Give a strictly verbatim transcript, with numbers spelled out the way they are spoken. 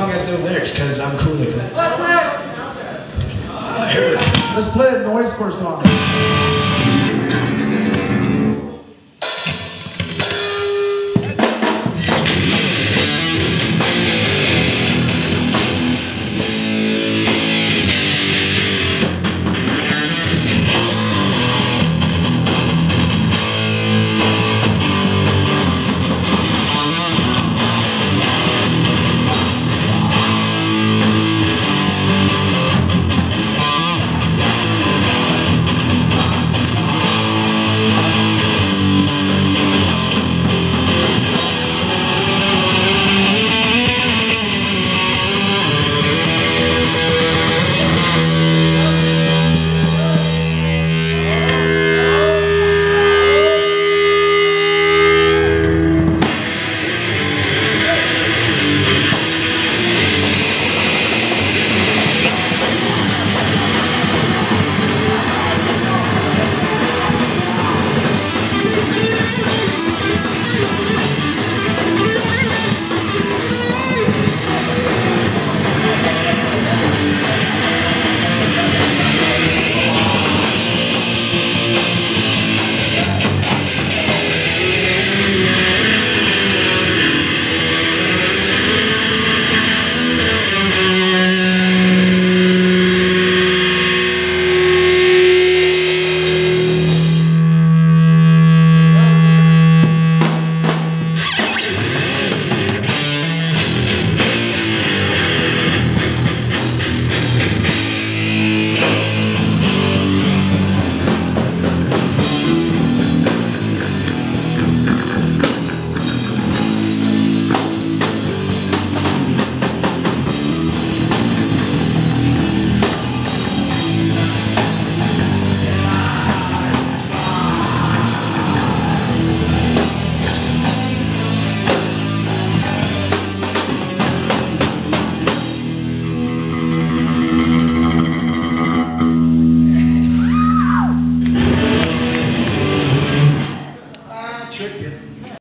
song has no lyrics because I'm cool with that. What's that? Uh, here we go. Let's play a noise for a song.